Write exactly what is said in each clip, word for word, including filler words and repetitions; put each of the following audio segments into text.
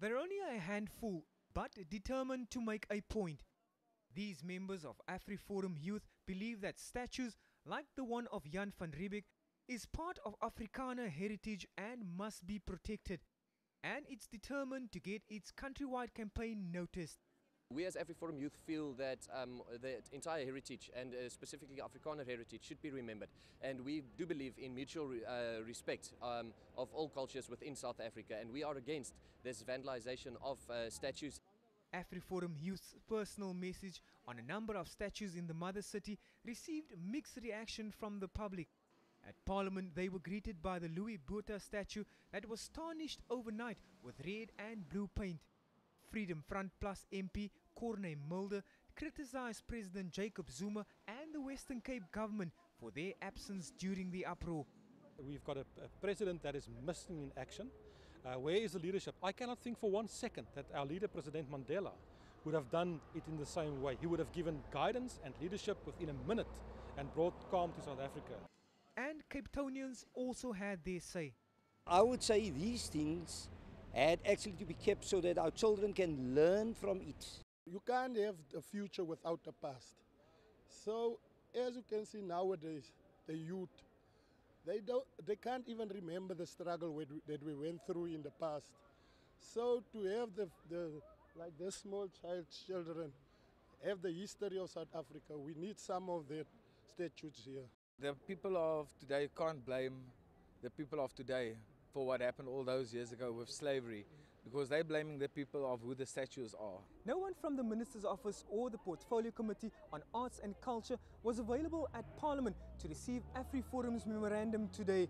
There are only a handful, but determined to make a point. These members of AfriForum Youth believe that statues like the one of Jan van Riebeeck is part of Afrikaner heritage and must be protected. And it's determined to get its countrywide campaign noticed. We as AfriForum Youth feel that um, the entire heritage and uh, specifically Afrikaner heritage should be remembered, and we do believe in mutual re uh, respect um, of all cultures within South Africa, and we are against this vandalization of uh, statues. AfriForum Youth's personal message on a number of statues in the mother city received mixed reaction from the public. At Parliament they were greeted by the Louis Botha statue that was tarnished overnight with red and blue paint. Freedom Front Plus M P Corné Mulder criticised President Jacob Zuma and the Western Cape government for their absence during the uproar. We've got a, a president that is missing in action. Uh, where is the leadership? I cannot think for one second that our leader, President Mandela, would have done it in the same way. He would have given guidance and leadership within a minute and brought calm to South Africa. And Cape Townians also had their say. I would say these things had actually to be kept so that our children can learn from it. You can't have a future without the past. So, as you can see nowadays, the youth, they, don't, they can't even remember the struggle that we went through in the past. So, to have the, the like the small child children have the history of South Africa, we need some of that statues here. The people of today can't blame the people of today for what happened all those years ago with slavery, because they're blaming the people of who the statues are. No one from the Minister's Office or the Portfolio Committee on Arts and Culture was available at Parliament to receive AfriForum's memorandum today.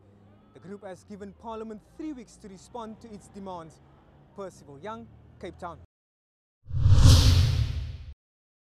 The group has given Parliament three weeks to respond to its demands. Percival Young, Cape Town.